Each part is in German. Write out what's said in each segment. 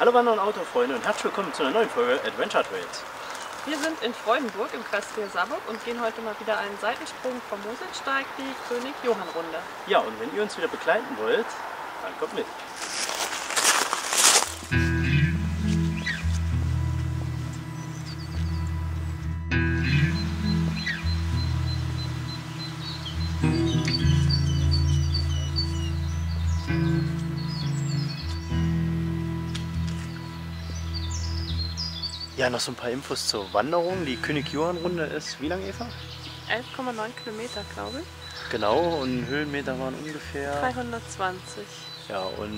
Hallo Wander- und Autofreunde und herzlich willkommen zu einer neuen Folge Adventure Trails. Wir sind in Freudenburg im Kreis Trier-Saarburg und gehen heute mal wieder einen Seitensprung vom Moselsteig, die König-Johann-Runde. Ja, und wenn ihr uns wieder begleiten wollt, dann kommt mit. Ja, noch so ein paar Infos zur Wanderung. Die König-Johann-Runde ist wie lang, Eva? 11,9 Kilometer, glaube ich. Genau, und Höhenmeter waren ungefähr 320. Ja, und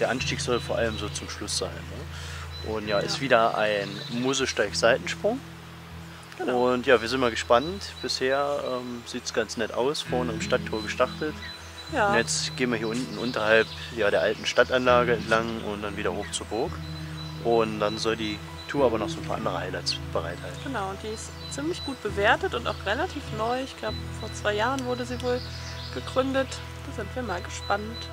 der Anstieg soll vor allem so zum Schluss sein. Ne? Und ja, ist wieder ein Moselsteig-Seitensprung. Genau. Und ja, wir sind mal gespannt. Bisher sieht es ganz nett aus, vorne im Stadttor gestartet. Ja. Und jetzt gehen wir hier unten unterhalb der alten Stadtanlage entlang und dann wieder hoch zur Burg. Und dann soll die Tour aber noch so ein paar andere Highlights bereithalten. Genau, und die ist ziemlich gut bewertet und auch relativ neu. Ich glaube, vor 2 Jahren wurde sie wohl gegründet. Da sind wir mal gespannt.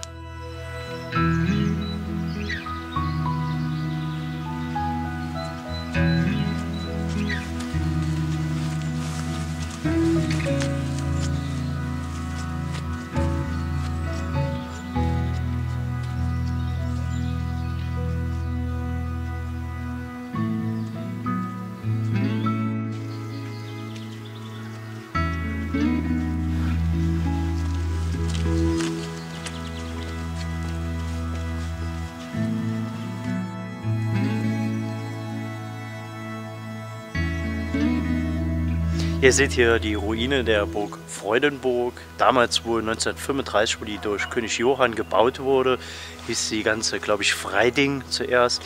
Ihr seht hier die Ruine der Burg Freudenburg. Damals wohl 1935, wo die durch König Johann gebaut wurde, hieß die ganze, glaube ich, Freiding zuerst.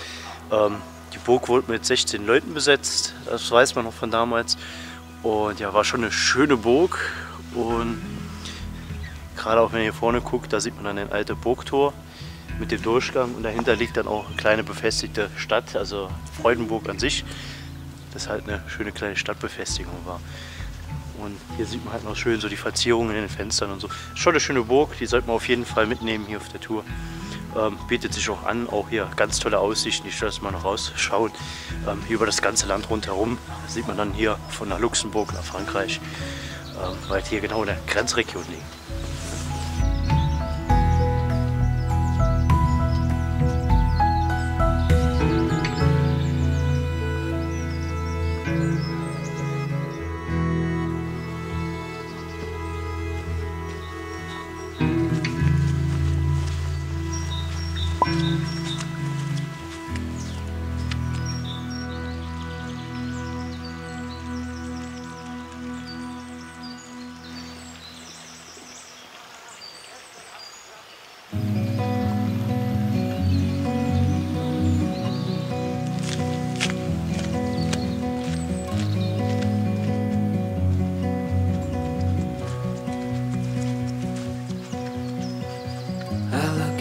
Die Burg wurde mit 16 Leuten besetzt, das weiß man noch von damals. Und ja, war schon eine schöne Burg. Und gerade auch wenn ihr hier vorne guckt, da sieht man dann ein altes Burgtor mit dem Durchgang. Und dahinter liegt dann auch eine kleine befestigte Stadt, also Freudenburg an sich. Das halt eine schöne kleine Stadtbefestigung war. Und hier sieht man halt noch schön so die Verzierungen in den Fenstern und so. Schon eine schöne Burg, die sollte man auf jeden Fall mitnehmen hier auf der Tour. Bietet sich auch an, auch hier ganz tolle Aussichten, ich soll das mal noch rausschauen. Hier über das ganze Land rundherum sieht man dann hier von nach Luxemburg nach Frankreich, weil hier genau in der Grenzregion liegt.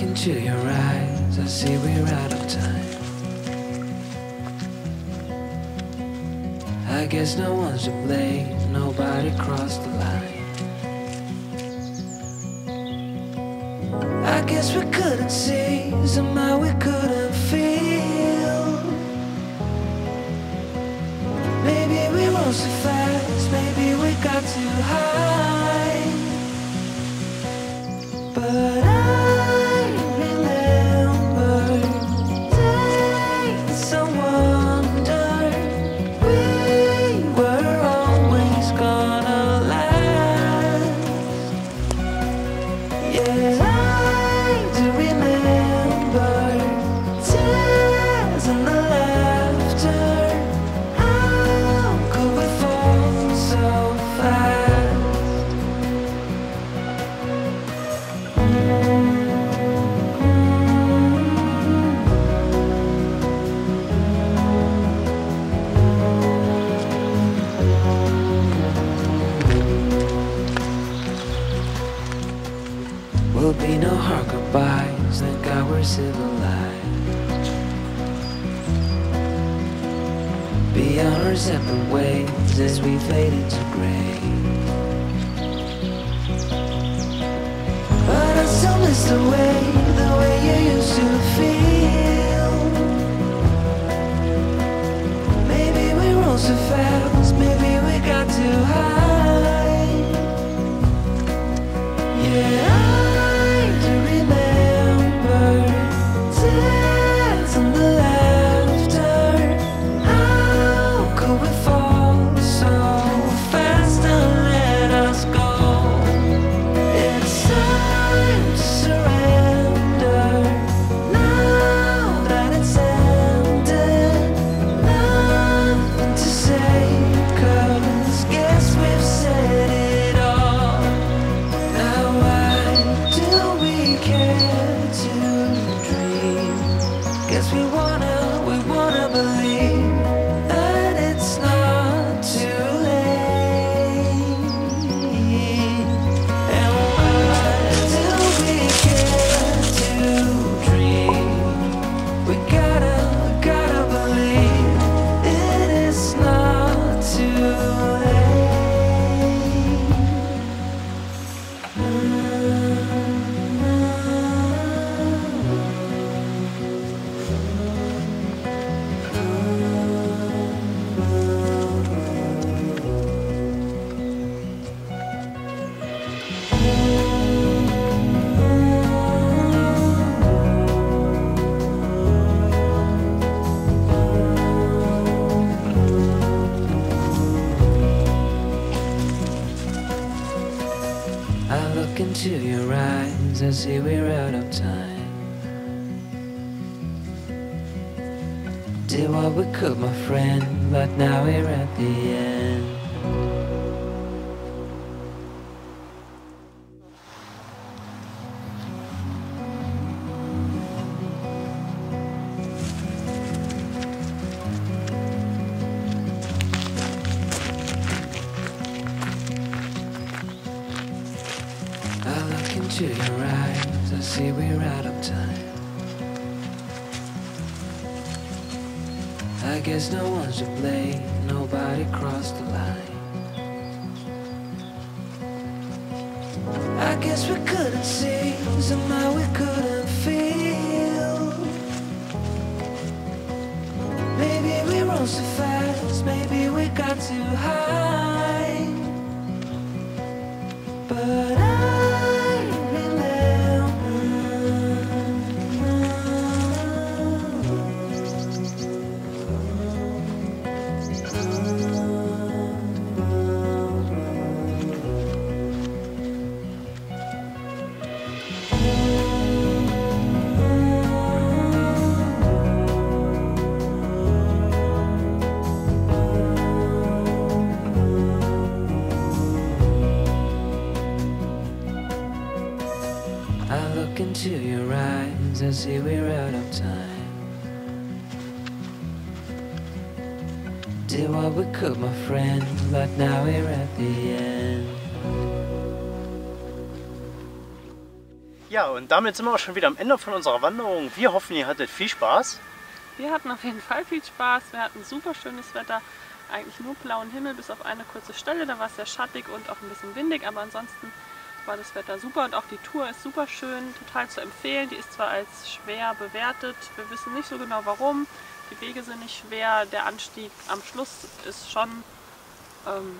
Into your eyes, I see we're out of time. I guess no one's to blame, nobody crossed the line. I guess we couldn't see, somehow we couldn't feel. Maybe we rose too fast, maybe we got too high. But beyond our separate ways as we fade into grey. But I still miss the way you used to feel. Into your eyes, I see we're out of time. Did what we could, my friend, but now we're at the end. To your eyes, I see we're out of time. I guess no one's to blame, nobody crossed the line. I guess we couldn't see, somehow we couldn't feel. Maybe we rose too fast, maybe we got too high. But into your eyes, I see we're out of time. Did what we could, my friend, but now we're at the end. Ja, und damit sind wir auch schon wieder am Ende von unserer Wanderung. Wir hoffen, ihr hattet viel Spaß. Wir hatten auf jeden Fall viel Spaß. Wir hatten super schönes Wetter. Eigentlich nur blauen Himmel, bis auf eine kurze Stelle. Da war es sehr schattig und auch ein bisschen windig, aber ansonsten war das Wetter super und auch die Tour ist super schön, total zu empfehlen. Die ist zwar als schwer bewertet, wir wissen nicht so genau warum, die Wege sind nicht schwer, der Anstieg am Schluss ist schon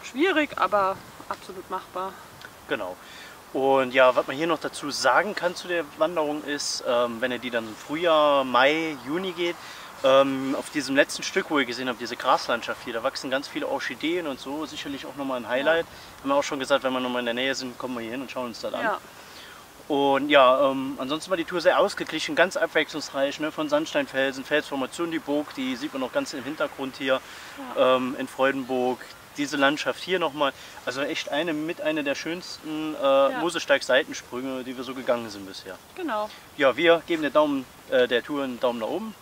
schwierig, aber absolut machbar. Genau. Und ja, was man hier noch dazu sagen kann zu der Wanderung ist, wenn ihr die dann im Frühjahr, Mai, Juni geht, auf diesem letzten Stück, wo ihr gesehen habt, diese Graslandschaft hier, da wachsen ganz viele Orchideen und so, sicherlich auch nochmal ein Highlight. Ja. Haben wir auch schon gesagt, wenn wir nochmal in der Nähe sind, kommen wir hier hin und schauen uns das an. Ja. Und ja, ansonsten war die Tour sehr ausgeglichen, ganz abwechslungsreich, ne? Von Sandsteinfelsen, Felsformationen, die Burg, die sieht man noch ganz im Hintergrund hier, ja. In Freudenburg, diese Landschaft hier nochmal, also echt eine der schönsten ja. Moselsteig-Seitensprünge, die wir so gegangen sind bisher. Genau. Ja, wir geben den Daumen, der Tour einen Daumen nach oben.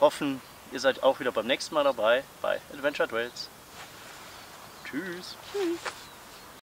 Hoffen, ihr seid auch wieder beim nächsten Mal dabei bei Adventure Trails. Tschüss. Tschüss.